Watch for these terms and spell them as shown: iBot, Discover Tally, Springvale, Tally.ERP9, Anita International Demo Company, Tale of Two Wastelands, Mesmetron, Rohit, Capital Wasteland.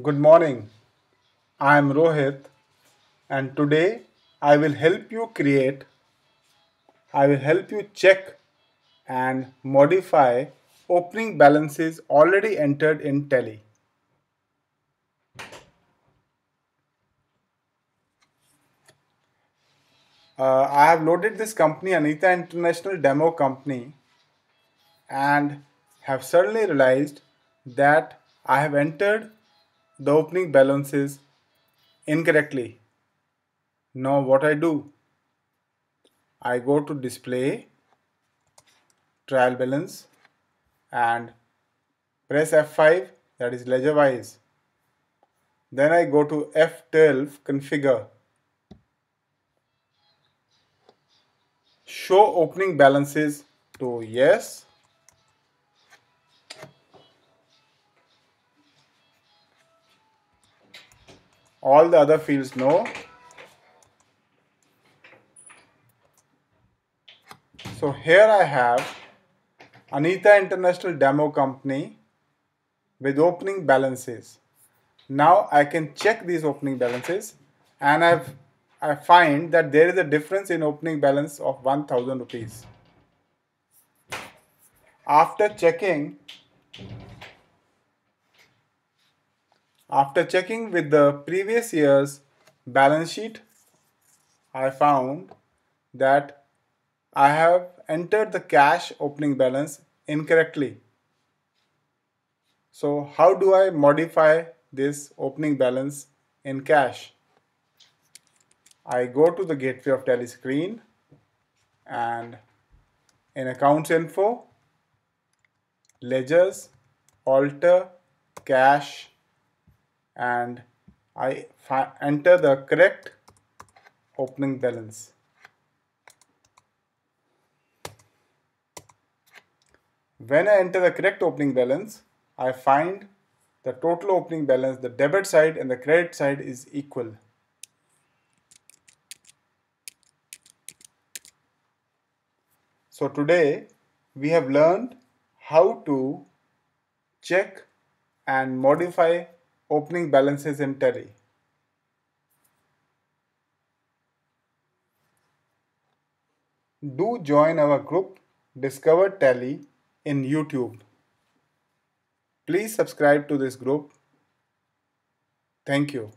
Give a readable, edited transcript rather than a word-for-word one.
Good morning, I am Rohit and today I will help you create, I will help you check and modify opening balances already entered in Tally. I have loaded this company, Anita International Demo Company, and have suddenly realized that I have entered the opening balances incorrectly. Now what I do? I go to display, trial balance, and press F5, that is ledger wise. Then I go to F12, configure, show opening balances to yes. All the other fields no. So here I have Anita International Demo Company with opening balances. Now I can check these opening balances and I find that there is a difference in opening balance of 1000 rupees. After checking with the previous year's balance sheet, I found that I have entered the cash opening balance incorrectly. So how do I modify this opening balance in cash? I go to the gateway of Tally screen and in accounts info, ledgers, alter, cash, and I enter the correct opening balance. When I enter the correct opening balance, I find the total opening balance, the debit side and the credit side is equal. So today we have learned how to check and modify opening balances in Tally. Do join our group Discover Tally in YouTube. Please subscribe to this group. Thank you.